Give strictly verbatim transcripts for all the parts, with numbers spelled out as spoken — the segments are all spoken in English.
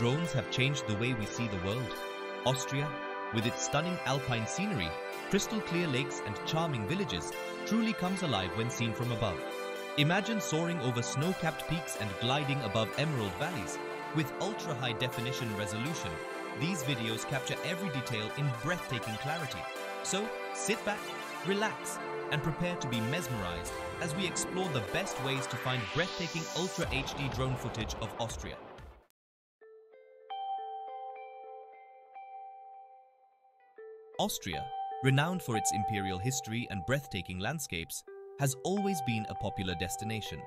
drones have changed the way we see the world. Austria, with its stunning alpine scenery, crystal clear lakes and charming villages, truly comes alive when seen from above. Imagine soaring over snow-capped peaks and gliding above emerald valleys. With ultra-high definition resolution, these videos capture every detail in breathtaking clarity. So sit back, relax, and prepare to be mesmerized as we explore the best ways to find breathtaking Ultra H D drone footage of Austria. Austria, renowned for its imperial history and breathtaking landscapes, has always been a popular destination.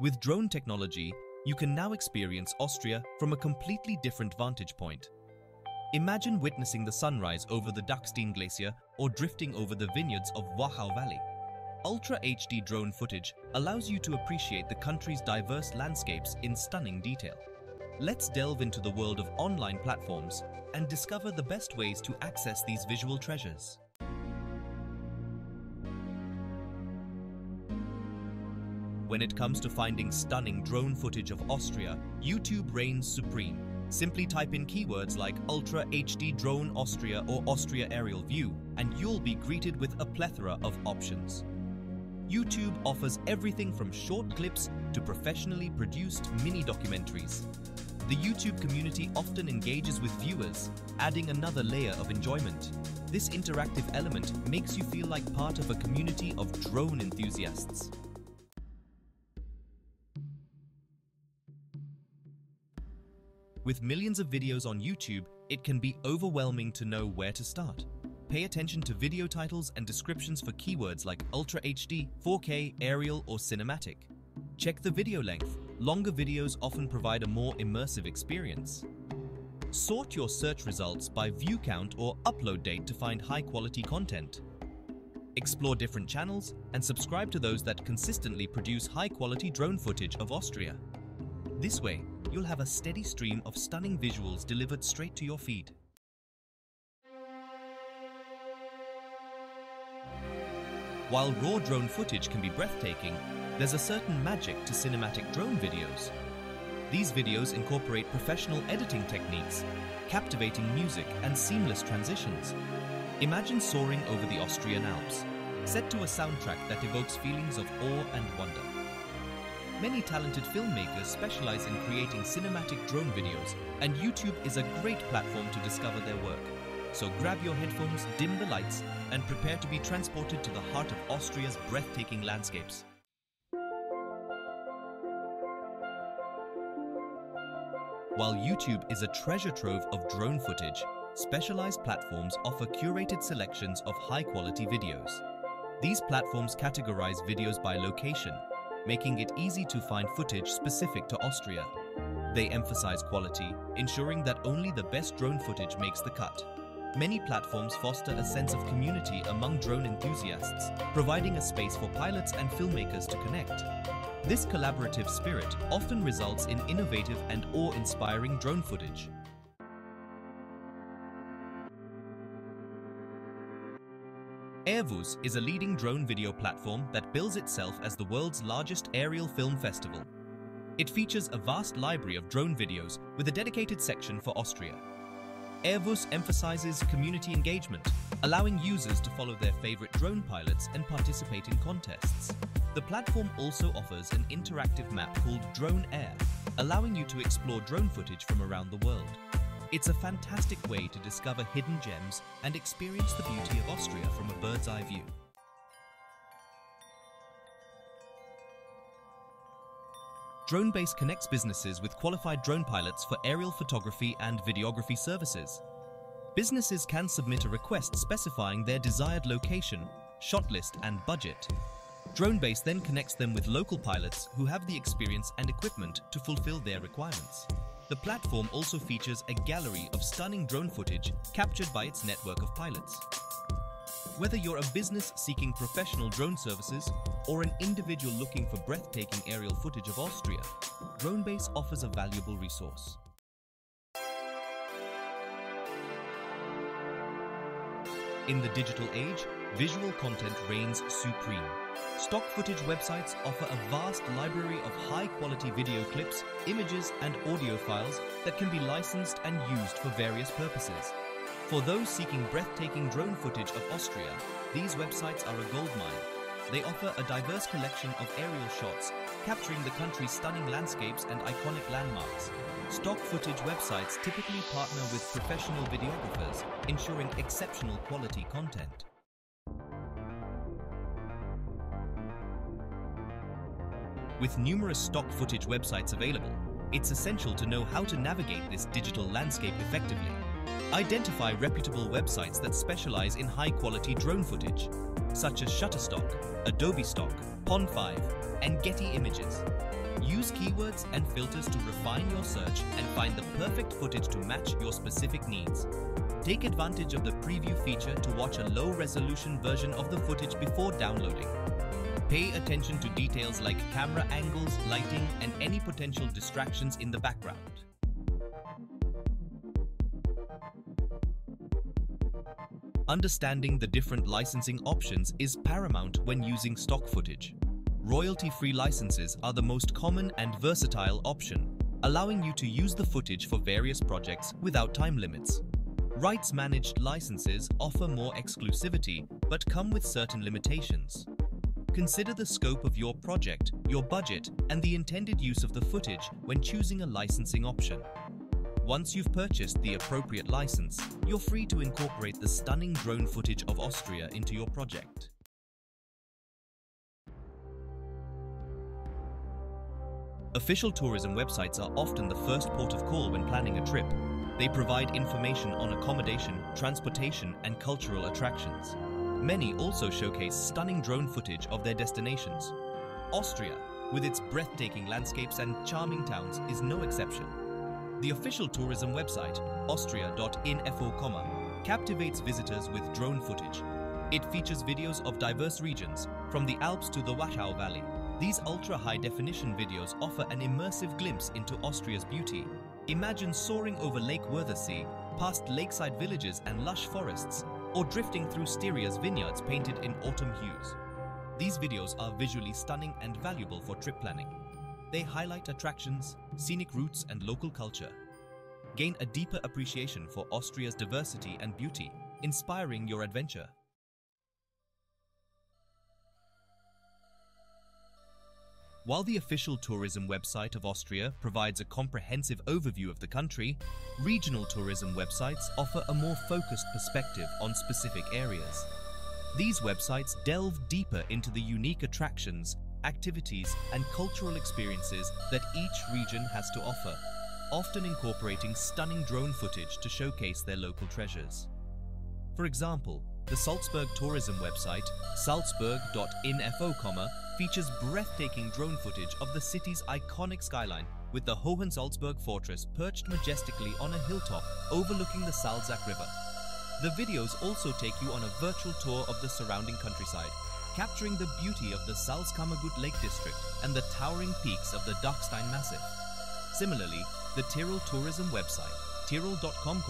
With drone technology, you can now experience Austria from a completely different vantage point. Imagine witnessing the sunrise over the Dachstein Glacier or drifting over the vineyards of Wachau Valley. Ultra H D drone footage allows you to appreciate the country's diverse landscapes in stunning detail. Let's delve into the world of online platforms and discover the best ways to access these visual treasures. When it comes to finding stunning drone footage of Austria, YouTube reigns supreme. Simply type in keywords like Ultra H D Drone Austria or Austria Aerial View, and you'll be greeted with a plethora of options. YouTube offers everything from short clips to professionally produced mini documentaries. The YouTube community often engages with viewers, adding another layer of enjoyment. This interactive element makes you feel like part of a community of drone enthusiasts. With millions of videos on YouTube, it can be overwhelming to know where to start. Pay attention to video titles and descriptions for keywords like Ultra H D, four K, aerial, or cinematic. Check the video length. Longer videos often provide a more immersive experience. Sort your search results by view count or upload date to find high-quality content. Explore different channels and subscribe to those that consistently produce high-quality drone footage of Austria. This way, you'll have a steady stream of stunning visuals delivered straight to your feed. While raw drone footage can be breathtaking, there's a certain magic to cinematic drone videos. These videos incorporate professional editing techniques, captivating music, and seamless transitions. Imagine soaring over the Austrian Alps, set to a soundtrack that evokes feelings of awe and wonder. Many talented filmmakers specialize in creating cinematic drone videos, and YouTube is a great platform to discover their work. So grab your headphones, dim the lights, and prepare to be transported to the heart of Austria's breathtaking landscapes. While YouTube is a treasure trove of drone footage, specialized platforms offer curated selections of high-quality videos. These platforms categorize videos by location, making it easy to find footage specific to Austria. They emphasize quality, ensuring that only the best drone footage makes the cut. Many platforms foster a sense of community among drone enthusiasts, providing a space for pilots and filmmakers to connect. This collaborative spirit often results in innovative and awe-inspiring drone footage. AirVūz is a leading drone video platform that bills itself as the world's largest aerial film festival. It features a vast library of drone videos with a dedicated section for Austria. AirVūz emphasizes community engagement, allowing users to follow their favorite drone pilots and participate in contests. The platform also offers an interactive map called Drone Air, allowing you to explore drone footage from around the world. It's a fantastic way to discover hidden gems and experience the beauty of Austria from a bird's eye view. DroneBase connects businesses with qualified drone pilots for aerial photography and videography services. Businesses can submit a request specifying their desired location, shot list, and budget. DroneBase then connects them with local pilots who have the experience and equipment to fulfill their requirements. The platform also features a gallery of stunning drone footage captured by its network of pilots. Whether you're a business seeking professional drone services or an individual looking for breathtaking aerial footage of Austria, DroneBase offers a valuable resource. In the digital age, Visual content reigns supreme. Stock footage websites offer a vast library of high-quality video clips, images and audio files that can be licensed and used for various purposes. For those seeking breathtaking drone footage of Austria, these websites are a goldmine. They offer a diverse collection of aerial shots, capturing the country's stunning landscapes and iconic landmarks. Stock footage websites typically partner with professional videographers, ensuring exceptional quality content. With numerous stock footage websites available, it's essential to know how to navigate this digital landscape effectively. Identify reputable websites that specialize in high-quality drone footage, such as Shutterstock, Adobe Stock, Pond five, and Getty Images. Use keywords and filters to refine your search and find the perfect footage to match your specific needs. Take advantage of the preview feature to watch a low-resolution version of the footage before downloading. Pay attention to details like camera angles, lighting, and any potential distractions in the background. Understanding the different licensing options is paramount when using stock footage. Royalty-free licenses are the most common and versatile option, allowing you to use the footage for various projects without time limits. Rights-managed licenses offer more exclusivity but come with certain limitations. Consider the scope of your project, your budget, and the intended use of the footage when choosing a licensing option. Once you've purchased the appropriate license, you're free to incorporate the stunning drone footage of Austria into your project. Official tourism websites are often the first port of call when planning a trip. They provide information on accommodation, transportation, and cultural attractions. Many also showcase stunning drone footage of their destinations. Austria, with its breathtaking landscapes and charming towns, is no exception. The official tourism website, austria dot info, captivates visitors with drone footage. It features videos of diverse regions, from the Alps to the Wachau Valley. These ultra-high-definition videos offer an immersive glimpse into Austria's beauty. Imagine soaring over Lake Wörthersee, past lakeside villages and lush forests, or drifting through Styria's vineyards painted in autumn hues. These videos are visually stunning and valuable for trip planning. They highlight attractions, scenic routes, and local culture. Gain a deeper appreciation for Austria's diversity and beauty, inspiring your adventure. While the official tourism website of Austria provides a comprehensive overview of the country, regional tourism websites offer a more focused perspective on specific areas. These websites delve deeper into the unique attractions, activities, and cultural experiences that each region has to offer, often incorporating stunning drone footage to showcase their local treasures. For example, the Salzburg tourism website, salzburg dot info, features breathtaking drone footage of the city's iconic skyline, with the Hohensalzburg fortress perched majestically on a hilltop overlooking the Salzach River. The videos also take you on a virtual tour of the surrounding countryside, capturing the beauty of the Salzkammergut Lake District and the towering peaks of the Dachstein Massif. Similarly, the Tyrol tourism website, tyrol dot com,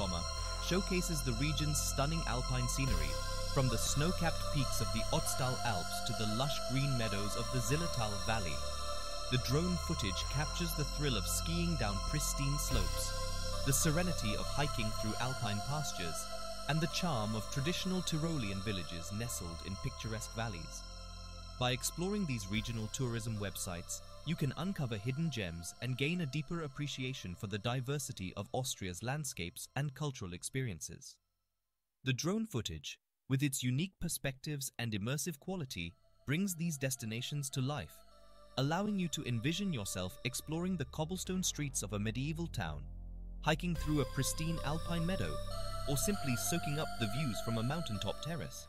showcases the region's stunning alpine scenery, from the snow-capped peaks of the Ötztal Alps to the lush green meadows of the Zillertal Valley. The drone footage captures the thrill of skiing down pristine slopes, the serenity of hiking through alpine pastures, and the charm of traditional Tyrolean villages nestled in picturesque valleys. By exploring these regional tourism websites, you can uncover hidden gems and gain a deeper appreciation for the diversity of Austria's landscapes and cultural experiences. The drone footage, with its unique perspectives and immersive quality, brings these destinations to life, allowing you to envision yourself exploring the cobblestone streets of a medieval town, hiking through a pristine alpine meadow, or simply soaking up the views from a mountaintop terrace.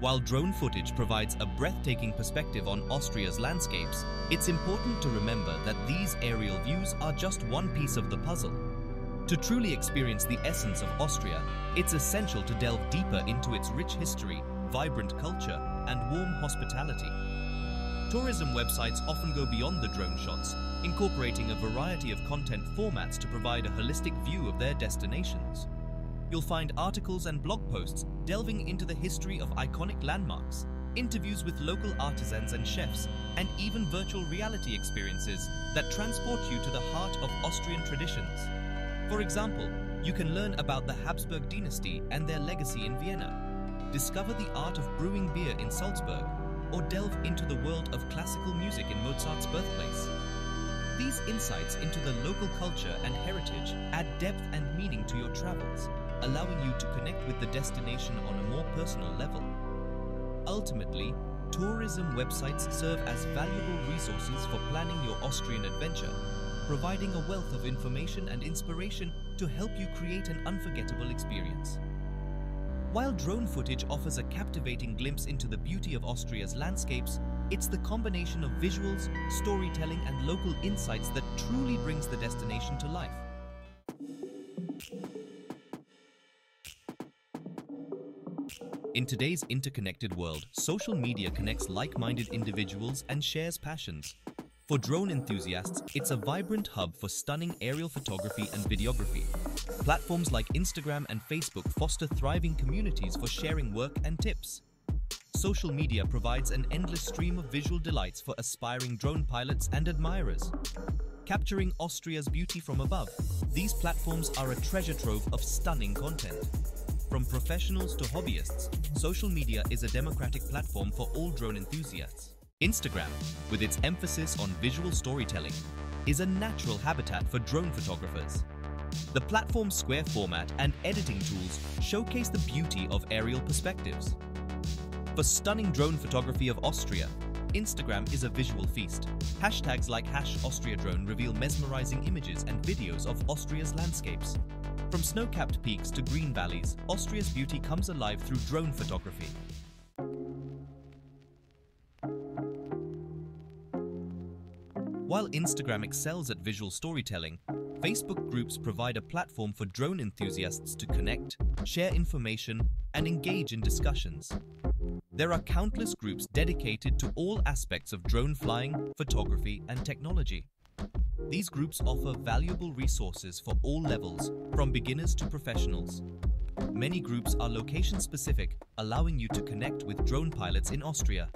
While drone footage provides a breathtaking perspective on Austria's landscapes, it's important to remember that these aerial views are just one piece of the puzzle. To truly experience the essence of Austria, it's essential to delve deeper into its rich history, vibrant culture, and warm hospitality. Tourism websites often go beyond the drone shots, incorporating a variety of content formats to provide a holistic view of their destinations. You'll find articles and blog posts delving into the history of iconic landmarks, interviews with local artisans and chefs, and even virtual reality experiences that transport you to the heart of Austrian traditions. For example, you can learn about the Habsburg dynasty and their legacy in Vienna, discover the art of brewing beer in Salzburg, or delve into the world of classical music in Mozart's birthplace. These insights into the local culture and heritage add depth and meaning to your travels, allowing you to connect with the destination on a more personal level. Ultimately, tourism websites serve as valuable resources for planning your Austrian adventure, providing a wealth of information and inspiration to help you create an unforgettable experience. While drone footage offers a captivating glimpse into the beauty of Austria's landscapes, it's the combination of visuals, storytelling, and local insights that truly brings the destination to life. In today's interconnected world, social media connects like-minded individuals and shares passions. For drone enthusiasts, it's a vibrant hub for stunning aerial photography and videography. Platforms like Instagram and Facebook foster thriving communities for sharing work and tips. Social media provides an endless stream of visual delights for aspiring drone pilots and admirers. Capturing Austria's beauty from above, these platforms are a treasure trove of stunning content. From professionals to hobbyists, social media is a democratic platform for all drone enthusiasts. Instagram, with its emphasis on visual storytelling, is a natural habitat for drone photographers. The platform's square format and editing tools showcase the beauty of aerial perspectives. For stunning drone photography of Austria, Instagram is a visual feast. Hashtags like hashtag Austria drone reveal mesmerizing images and videos of Austria's landscapes. From snow-capped peaks to green valleys, Austria's beauty comes alive through drone photography. While Instagram excels at visual storytelling, Facebook groups provide a platform for drone enthusiasts to connect, share information, and engage in discussions. There are countless groups dedicated to all aspects of drone flying, photography, and technology. These groups offer valuable resources for all levels, from beginners to professionals. Many groups are location-specific, allowing you to connect with drone pilots in Austria,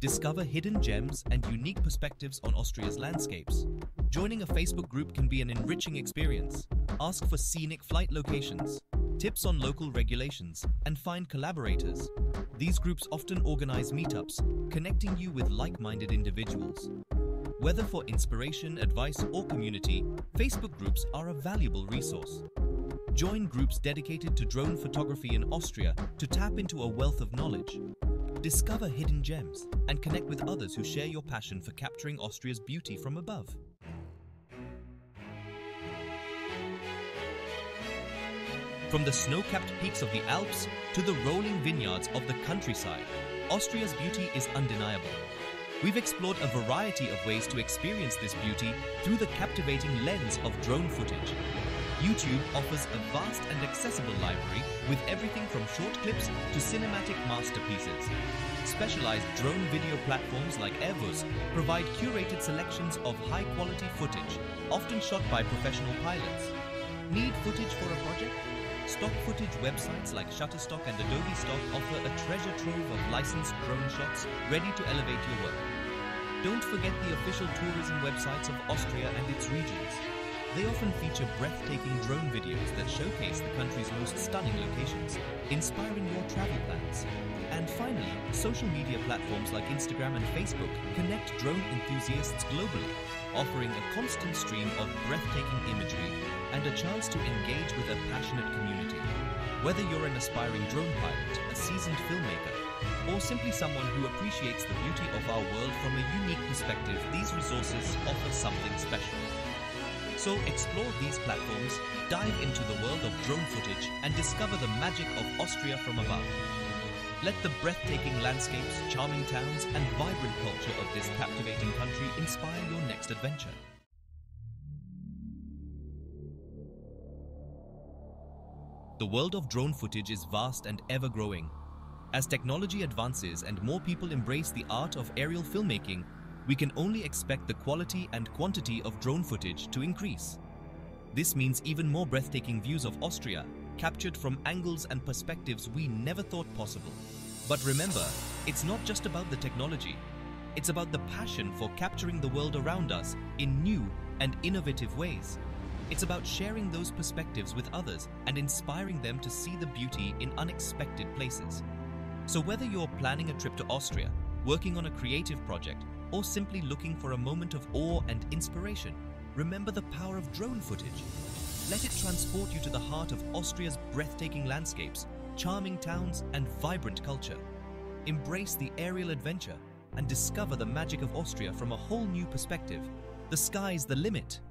discover hidden gems and unique perspectives on Austria's landscapes. Joining a Facebook group can be an enriching experience. Ask for scenic flight locations, tips on local regulations, and find collaborators. These groups often organize meetups, connecting you with like-minded individuals. Whether for inspiration, advice, or community, Facebook groups are a valuable resource. Join groups dedicated to drone photography in Austria to tap into a wealth of knowledge. Discover hidden gems and connect with others who share your passion for capturing Austria's beauty from above. From the snow-capped peaks of the Alps to the rolling vineyards of the countryside, Austria's beauty is undeniable. We've explored a variety of ways to experience this beauty through the captivating lens of drone footage. YouTube offers a vast and accessible library with everything from short clips to cinematic masterpieces. Specialized drone video platforms like AirVūz provide curated selections of high-quality footage, often shot by professional pilots. Need footage for a project? Stock footage websites like Shutterstock and Adobe Stock offer a treasure trove of licensed drone shots ready to elevate your work. Don't forget the official tourism websites of Austria and its regions. They often feature breathtaking drone videos that showcase the country's most stunning locations, inspiring your travel plans. And finally, social media platforms like Instagram and Facebook connect drone enthusiasts globally, offering a constant stream of breathtaking imagery and a chance to engage with a passionate community. Whether you're an aspiring drone pilot, a seasoned filmmaker, or simply someone who appreciates the beauty of our world from a unique perspective, these resources offer something special. So explore these platforms, dive into the world of drone footage, and discover the magic of Austria from above. Let the breathtaking landscapes, charming towns, and vibrant culture of this captivating country inspire your next adventure. The world of drone footage is vast and ever-growing. As technology advances and more people embrace the art of aerial filmmaking, we can only expect the quality and quantity of drone footage to increase. This means even more breathtaking views of Austria, captured from angles and perspectives we never thought possible. But remember, it's not just about the technology. It's about the passion for capturing the world around us in new and innovative ways. It's about sharing those perspectives with others and inspiring them to see the beauty in unexpected places. So whether you're planning a trip to Austria, working on a creative project, or simply looking for a moment of awe and inspiration, remember the power of drone footage. Let it transport you to the heart of Austria's breathtaking landscapes, charming towns, and vibrant culture. Embrace the aerial adventure and discover the magic of Austria from a whole new perspective. The sky's the limit.